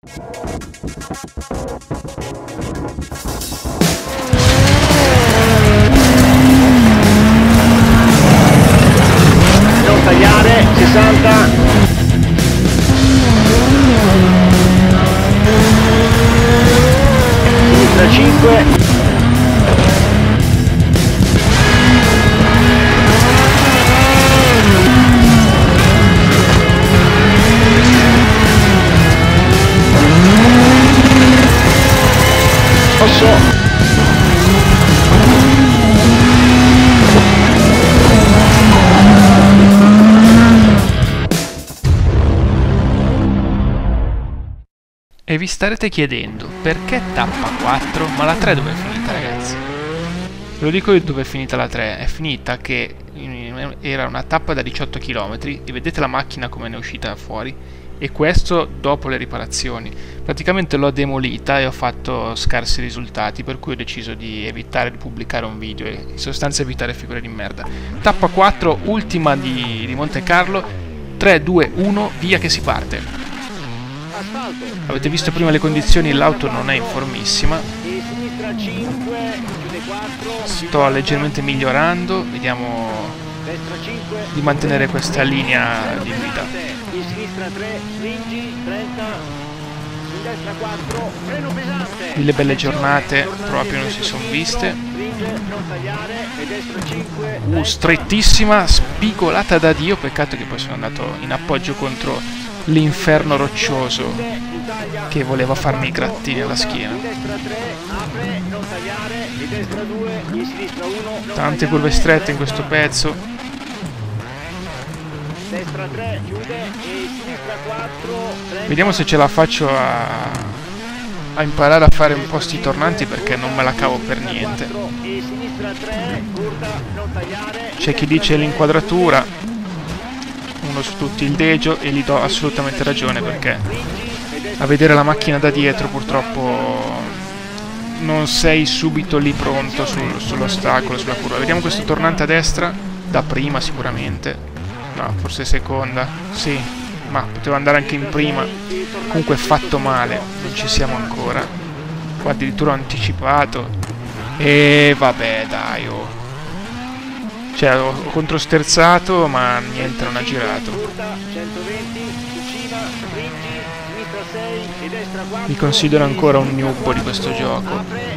Non tagliare, 60. Sinistra 5. Rosso. E vi starete chiedendo perché tappa 4, ma la 3 dove è finita, ragazzi? Ve lo dico io dove è finita la 3. È finita che era una tappa da 18 km e vedete la macchina come ne è uscita fuori. E questo dopo le riparazioni. Praticamente l'ho demolita e ho fatto scarsi risultati, per cui ho deciso di evitare di pubblicare un video e in sostanza evitare figure di merda. Tappa 4, ultima di Montecarlo, 3, 2, 1, via che si parte. Avete visto prima le condizioni, l'auto non è in formissima. Sto leggermente migliorando, vediamo di mantenere questa linea di guida. In sinistra 3, stringi, 30, in destra 4, freno pesante. Mille belle giornate proprio non si sono viste. Strettissima, spigolata da Dio, peccato che poi sono andato in appoggio contro l'inferno roccioso che voleva farmi i grattini alla schiena. Tante curve strette in questo pezzo. Destra 3, chiude e sinistra 4. Vediamo se ce la faccio a imparare a fare un po' sti tornanti, perché non me la cavo per niente. C'è chi dice l'inquadratura, uno su tutti il dejo, e gli do assolutamente ragione, perché a vedere la macchina da dietro purtroppo non sei subito lì pronto sull'ostacolo, sulla curva. Vediamo questo tornante a destra, da prima sicuramente. No, forse seconda, sì, ma potevo andare anche in prima. Comunque è fatto male, non ci siamo ancora. Qua addirittura ho anticipato. E vabbè, dai, oh. Cioè, ho controsterzato, ma niente, non ha girato. Mi considero ancora un newbo di questo gioco.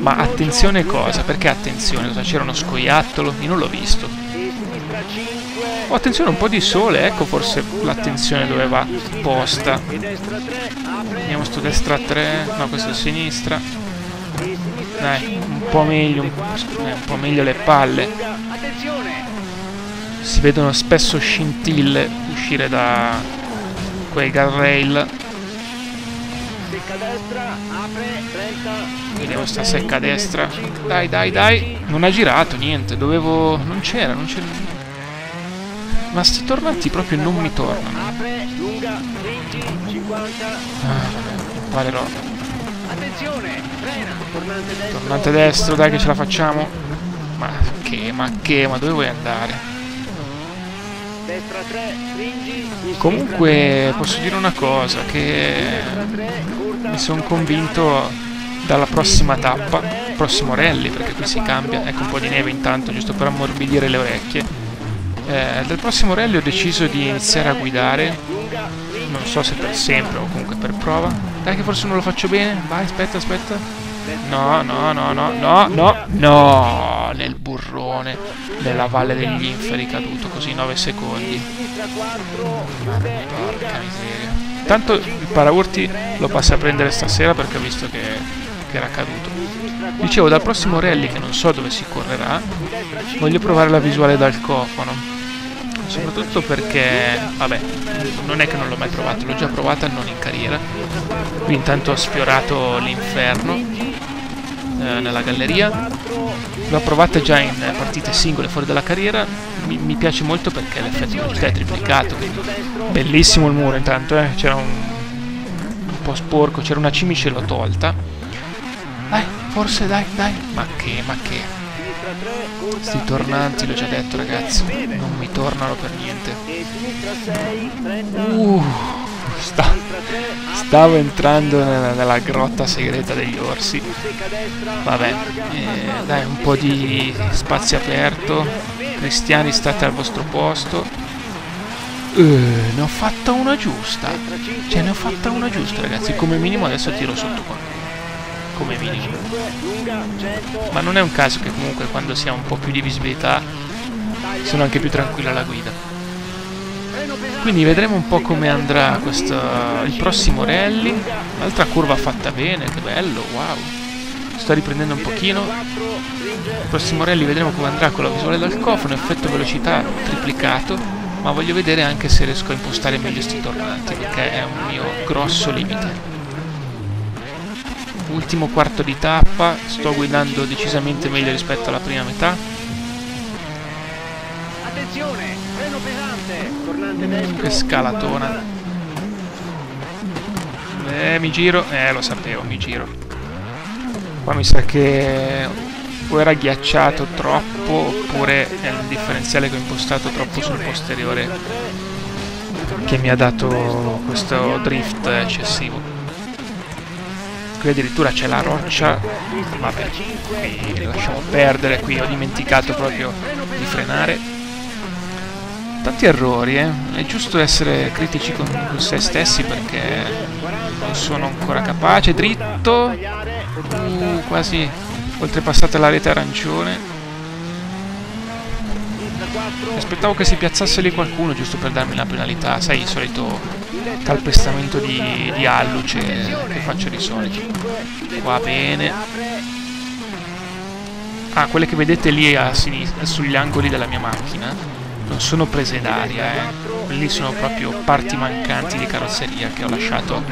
Ma attenzione cosa? Perché attenzione? C'era uno scoiattolo? Io non l'ho visto. Oh, attenzione, un po' di sole, ecco forse l'attenzione doveva posta. Andiamo sto destra 3, no, questo è sinistra. Dai, un po' meglio le palle. Si vedono spesso scintille uscire da quei guardrail. Vediamo sta secca destra. Dai, dai, dai. Non ha girato, niente. Dovevo... Non c'era. Ma sti tornanti proprio non mi tornano. Vale roba. Tornante destro, dai che ce la facciamo. Ma dove vuoi andare? Comunque posso dire una cosa, che mi sono convinto dalla prossima tappa, prossimo rally, perché qui si cambia, ecco un po' di neve intanto giusto per ammorbidire le orecchie. Dal prossimo rally ho deciso di iniziare a guidare, non so se per sempre o comunque per prova. Dai che forse non lo faccio bene, vai, aspetta. No. Nel burrone della Valle degli Inferi caduto così 9 secondi. Porca miseria. Tanto il paraurti lo passa a prendere stasera, perché ho visto che era caduto. Dicevo, dal prossimo rally, che non so dove si correrà, voglio provare la visuale dal cofano. Soprattutto perché, vabbè, non è che non l'ho mai provata, l'ho già provata non in carriera. Qui intanto ho sfiorato l'inferno nella galleria, l'ho provata già in partite singole fuori dalla carriera. Mi piace molto perché l'effetto di velocità è triplicato, quindi bellissimo il muro intanto, c'era un po' sporco, c'era una cimice, l'ho tolta. Dai, forse, dai, ma che Sti tornanti, l'ho già detto ragazzi, non mi tornano per niente. Stavo entrando nella grotta segreta degli orsi. Vabbè, dai, un po' di spazio aperto. Cristiani, state al vostro posto. Ne ho fatta una giusta. Cioè, ne ho fatta una giusta, ragazzi. Come minimo adesso tiro sotto qua. Come minimo. Ma non è un caso che comunque quando si ha un po' più di visibilità sono anche più tranquilla la guida. Quindi vedremo un po' come andrà il prossimo rally. Un'altra curva fatta bene, che bello, wow. Sto riprendendo un pochino. Il prossimo rally vedremo come andrà con la visuale dal cofano, effetto velocità triplicato, ma voglio vedere anche se riesco a impostare meglio sti tornanti, perché è un mio grosso limite. Ultimo quarto di tappa, sto guidando decisamente meglio rispetto alla prima metà. Attenzione, freno pesante, tornante destro. Che scalatona. Mi giro, lo sapevo, mi giro. Qua mi sa che o era ghiacciato troppo oppure è un differenziale che ho impostato troppo sul posteriore che mi ha dato questo drift eccessivo. Qui addirittura c'è la roccia, vabbè, qui lasciamo perdere, qui ho dimenticato proprio di frenare. Tanti errori, è giusto essere critici con se stessi perché non sono ancora capace. Dritto, quasi oltrepassata la rete arancione. Aspettavo che si piazzasse lì qualcuno giusto per darmi la penalità, sai, il solito calpestamento di alluce che faccio di solito. Va bene. Ah, quelle che vedete lì a sinistra, sugli angoli della mia macchina, non sono prese d'aria, lì sono proprio parti mancanti di carrozzeria che ho lasciato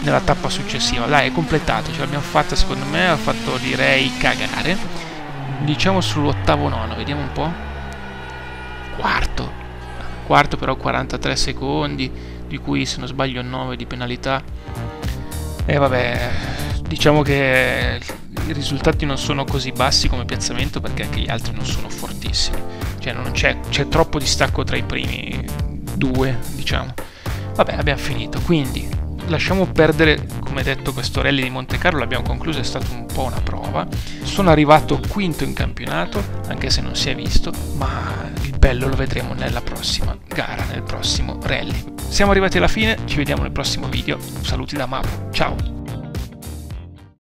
nella tappa successiva. Dai, è completato, ce l'abbiamo fatta secondo me, ho fatto direi cagare. Diciamo sull'ottavo nono, vediamo un po'. Quarto però 43 secondi, di cui se non sbaglio 9 di penalità. E vabbè, diciamo che i risultati non sono così bassi come piazzamento perché anche gli altri non sono fortissimi, cioè non c'è troppo distacco tra i primi due, diciamo. Vabbè, abbiamo finito, quindi lasciamo perdere, come detto, questo rally di Montecarlo, l'abbiamo concluso, è stata un po' una prova. Sono arrivato quinto in campionato, anche se non si è visto, ma il bello lo vedremo nella prossima gara, nel prossimo rally. Siamo arrivati alla fine, ci vediamo nel prossimo video, saluti da Mapo, ciao!